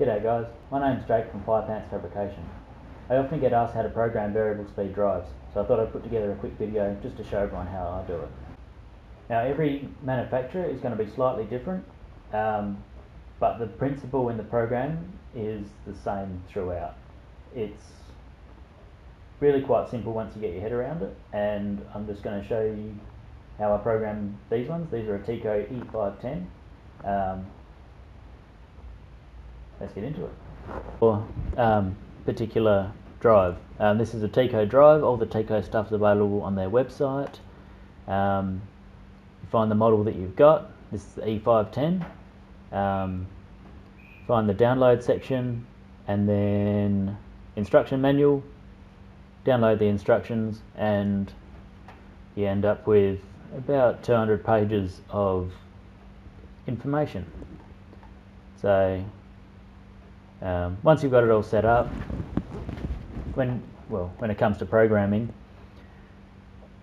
G'day guys, my name's Jake from Fire Pants Fabrication. I often get asked how to program variable speed drives, so I thought I'd put together a quick video just to show everyone how I do it. Now every manufacturer is going to be slightly different, but the principle in the program is the same throughout. It's really quite simple once you get your head around it, and I'm just going to show you how I program these ones. These are a TECO E510. Let's get into it. For particular drive. This is a TECO drive. All the TECO stuff is available on their website. You find the model that you've got. This is the E510. Find the download section and then instruction manual. Download the instructions and you end up with about 200 pages of information. So once you've got it all set up, when it comes to programming,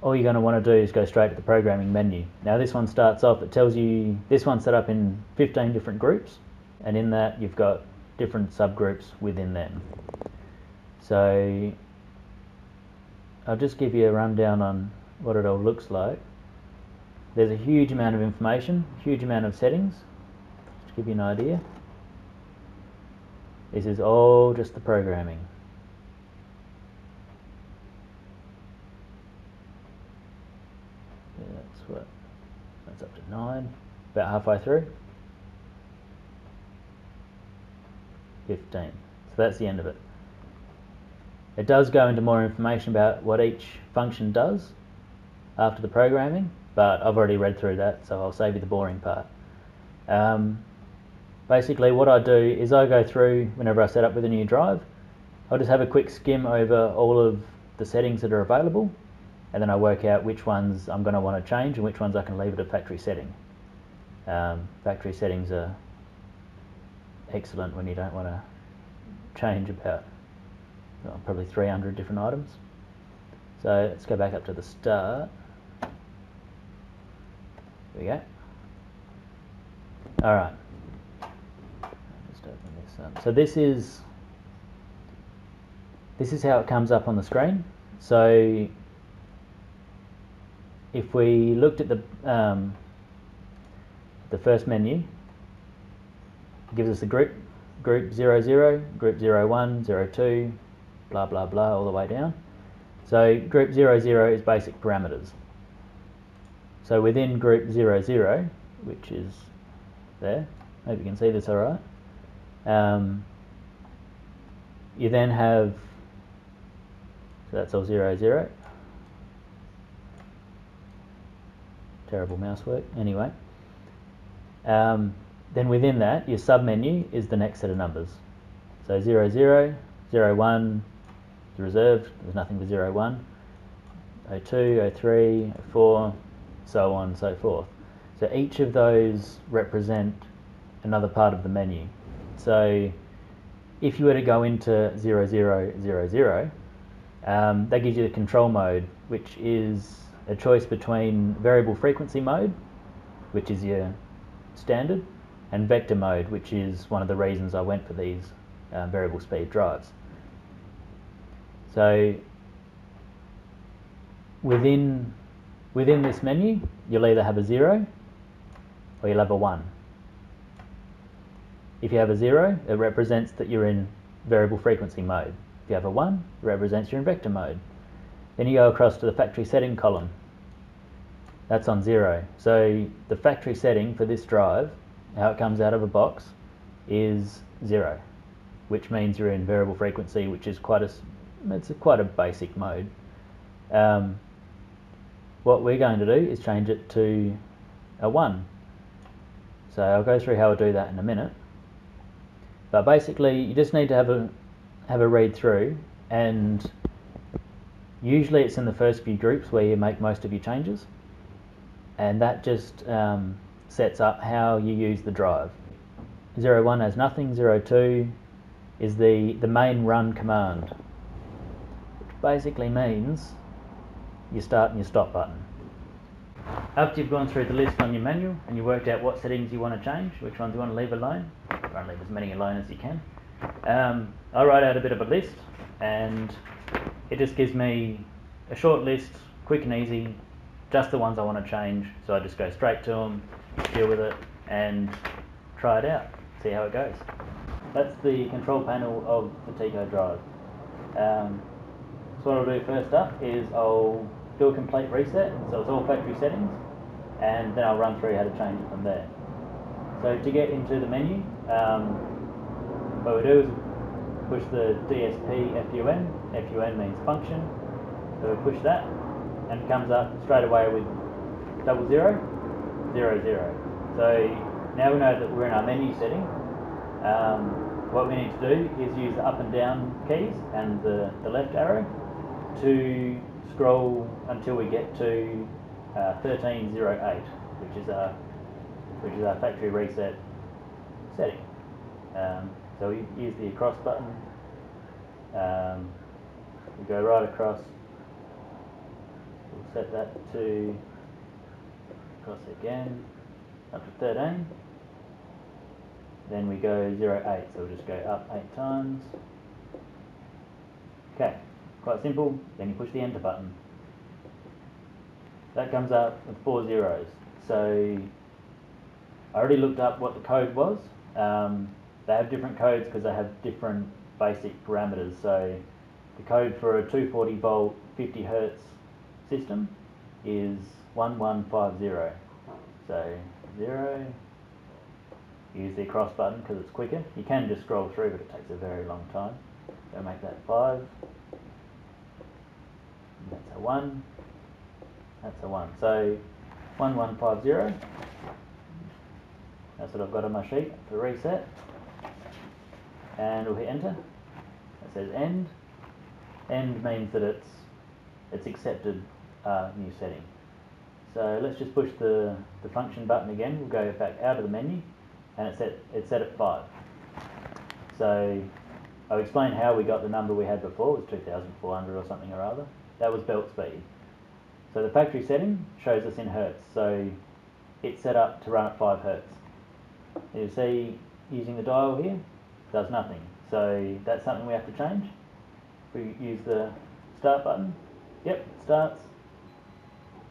all you're going to want to do is go straight to the programming menu. Now this one starts off, it tells you this one's set up in 15 different groups, and in that you've got different subgroups within them. So I'll just give you a rundown on what it all looks like. There's a huge amount of information, huge amount of settings, to give you an idea. This is all just the programming. Yeah, that's up to 9, about halfway through. 15, so that's the end of it. It does go into more information about what each function does after the programming, but I've already read through that, so I'll save you the boring part. Basically what I do is I go through, whenever I set up with a new drive, I'll just have a quick skim over all of the settings that are available, and then I work out which ones I'm going to want to change and which ones I can leave at a factory setting. Factory settings are excellent when you don't want to change about probably 300 different items. So let's go back up to the start. There we go. Alright. So this is how it comes up on the screen. So if we looked at the first menu, it gives us the group 00, group 01, 02, blah blah blah, all the way down. So group 00 is basic parameters. So within group 00, which is there, hope you can see this all right. You then have, so that's all 00. Terrible mouse work. Anyway, then within that, your submenu is the next set of numbers. So 00, 01, it's reserved. There's nothing for 01. 02, 03, 04, so on and so forth. So each of those represent another part of the menu. So if you were to go into 0000, that gives you the control mode, which is a choice between variable frequency mode, which is your standard, and vector mode, which is one of the reasons I went for these variable speed drives. So within this menu, you'll either have a 0 or you'll have a 1. If you have a 0, it represents that you're in variable frequency mode. If you have a 1, it represents you're in vector mode. Then you go across to the factory setting column. That's on 0. So the factory setting for this drive, how it comes out of a box, is 0, which means you're in variable frequency, which is quite a basic mode. What we're going to do is change it to a 1. So I'll go through how I do that in a minute. But basically, you just need to have a read through, and usually it's in the first few groups where you make most of your changes, and that just sets up how you use the drive. 01 has nothing. 02 is the main run command, which basically means your start and your stop button. After you've gone through the list on your manual and you worked out what settings you want to change, which ones you want to leave alone, try and leave as many alone as you can. I write out a bit of a list, and it just gives me a short list, quick and easy, just the ones I want to change. So I just go straight to them, deal with it, and try it out, see how it goes. That's the control panel of the TECO drive. So what I'll do first up is I'll do a complete reset, so it's all factory settings, and then I'll run through how to change it from there. So to get into the menu, what we do is push the DSP FUN. FUN means function, so we push that, and it comes up straight away with 00, 00, 00. So now we know that we're in our menu setting. What we need to do is use the up and down keys and the left arrow to scroll until we get to 1308, which is our factory reset setting. So we use the across button. We go right across. We'll set that to across again up to 13. Then we go 08, so we'll just go up 8 times. Okay, quite simple. Then you push the enter button. That comes up with 4 zeros. So I already looked up what the code was. They have different codes because they have different basic parameters. So the code for a 240 volt 50 hertz system is 1150. So 0. Use the cross button because it's quicker. You can just scroll through, but it takes a very long time. So make that 5. And that's a 1. That's a 1. So 1150. That's what I've got on my sheet for reset. And we'll hit enter. It says end. End means that it's accepted our new setting. So let's just push the function button again. We'll go back out of the menu. And it's set at 5. So I'll explain how we got the number we had before. It was 2,400 or something or other. That was belt speed. So the factory setting shows us in hertz. So it's set up to run at 5 hertz. You see, using the dial here, does nothing. So that's something we have to change. We use the start button. Yep, it starts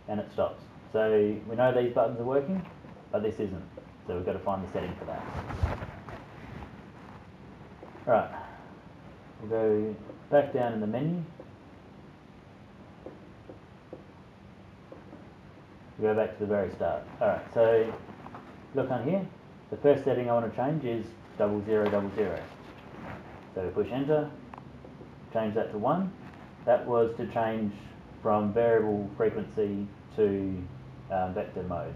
and it stops. So we know these buttons are working, but this isn't. So we've got to find the setting for that. Alright, we'll go back down in the menu. We'll go back to the very start. Alright, so look on here. The first setting I want to change is 00, 00. So we push enter, change that to 1. That was to change from variable frequency to vector mode.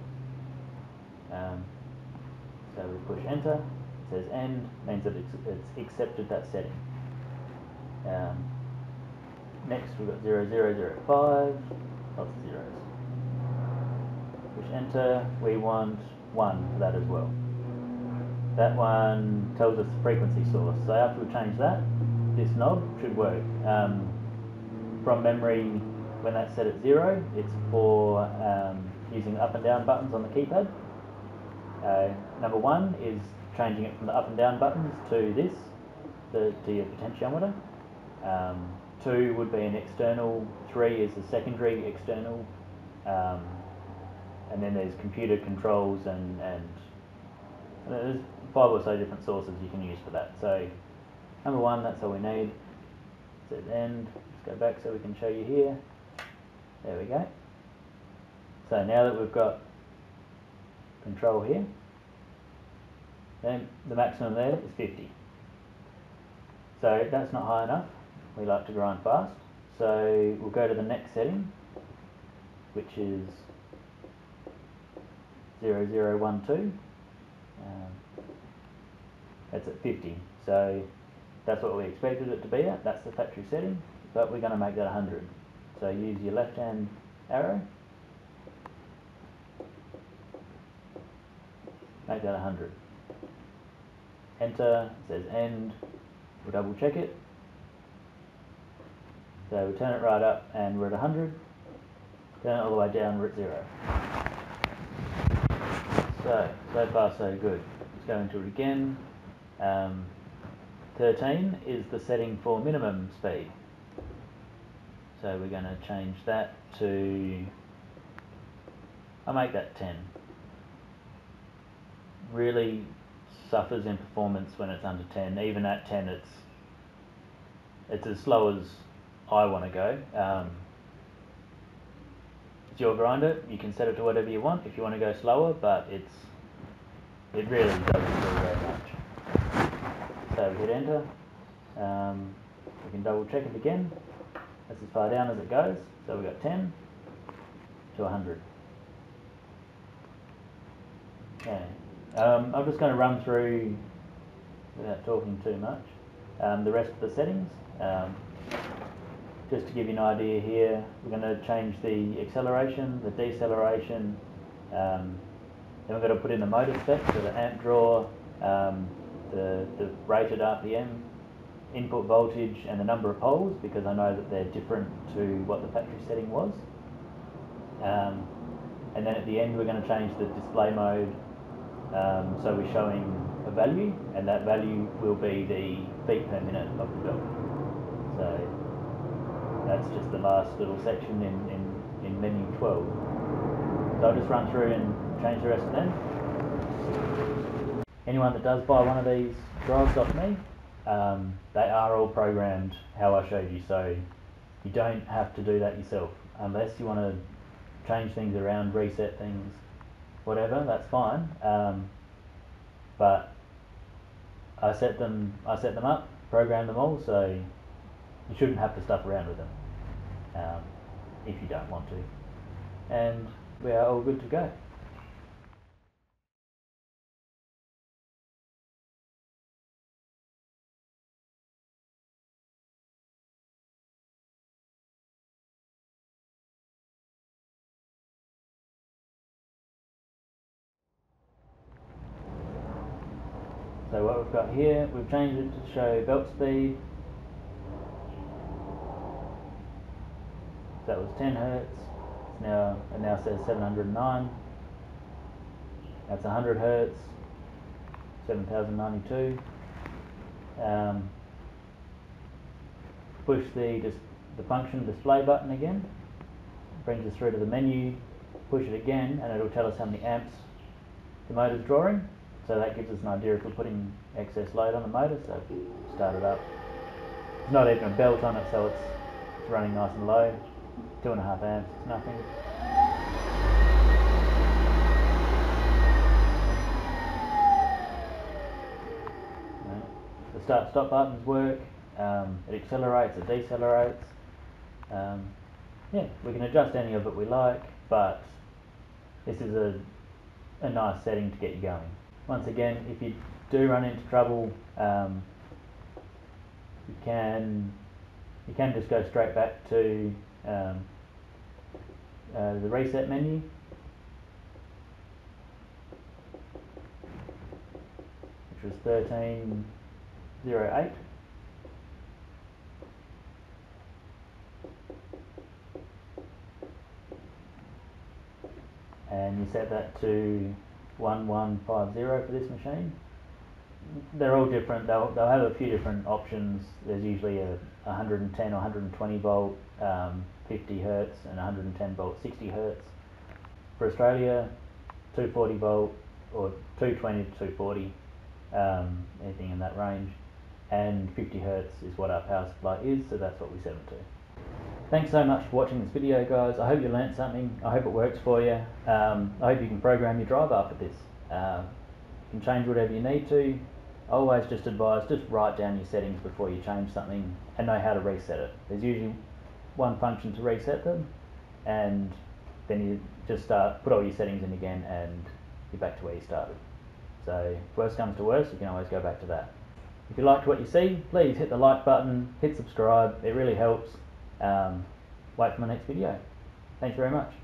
So we push enter, it says end, means that it's accepted that setting. Next we've got 00, 00, 05, lots of zeros. Push enter, we want 1 for that as well. That one tells us the frequency source, so after we change that, this knob should work. From memory, when that's set at 0, it's for using up and down buttons on the keypad. Number 1 is changing it from the up and down buttons to this, to your potentiometer. 2 would be an external, 3 is a secondary external, and then there's computer controls and there's 5 or so different sources you can use for that. So number 1, that's all we need. So end, let's go back so we can show you here. There we go. So now that we've got control here, then the maximum there is 50. So that's not high enough. We like to grind fast. So we'll go to the next setting, which is 00, 00, 12. That's at 50. So that's what we expected it to be at. That's the factory setting, but we're going to make that 100. So use your left hand arrow. Make that 100. Enter, it says end, we'll double check it. So we turn it right up and we're at 100. Turn it all the way down, we're at 0. So far so good. Let's go into it again. 13 is the setting for minimum speed. So we're going to change that to, I'll make that 10. Really suffers in performance when it's under 10. Even at 10 it's as slow as I want to go. It's your grinder, you can set it to whatever you want if you want to go slower, but it really doesn't do very much. So we hit enter, we can double check it again. That's as far down as it goes, so we've got 10 to 100. Okay. I'm just going to run through, without talking too much, the rest of the settings. Just to give you an idea here, we're going to change the acceleration, the deceleration, then we're going to put in the motor spec, so the amp draw, the rated RPM, input voltage and the number of poles, because I know that they're different to what the factory setting was. And then at the end we're going to change the display mode, so we're showing a value, and that value will be the feet per minute of the belt. So that's just the last little section in menu 12. So I'll just run through and change the rest of them. Anyone that does buy one of these drives off me, they are all programmed how I showed you, so you don't have to do that yourself. Unless you want to change things around, reset things, whatever, that's fine. But I set them up, program them all, so you shouldn't have to stuff around with them if you don't want to. And we are all good to go. So what we've got here, we've changed it to show belt speed. That was 10 hertz. It's now, it now says 709. That's 100 hertz, 7092. Push the function display button again. It brings us through to the menu. Push it again, and it'll tell us how many amps the motor's drawing. So that gives us an idea if we're putting excess load on the motor. So start it up. There's not even a belt on it, so it's running nice and low. 2.5 amps, it's nothing. No. The start-stop buttons work. It accelerates, it decelerates. Yeah, we can adjust any of it we like, but this is a nice setting to get you going. Once again, if you do run into trouble, you can just go straight back to the reset menu, which was 1308, and you set that to 1150 for this machine. They're all different. They'll have a few different options. There's usually a 110 or 120 volt 50 hertz and 110 volt 60 hertz. For Australia, 240 volt or 220 to 240, anything in that range. And 50 hertz is what our power supply is, so that's what we set them to. Thanks so much for watching this video, guys. I hope you learnt something. I hope it works for you. I hope you can program your drive after this. You can change whatever you need to. I always just advise, just write down your settings before you change something and know how to reset it. There's usually one function to reset them, and then you just put all your settings in again and you're back to where you started. So worst comes to worst, you can always go back to that. If you liked what you see, please hit the like button, hit subscribe, it really helps. Wait for my next video. Thanks very much.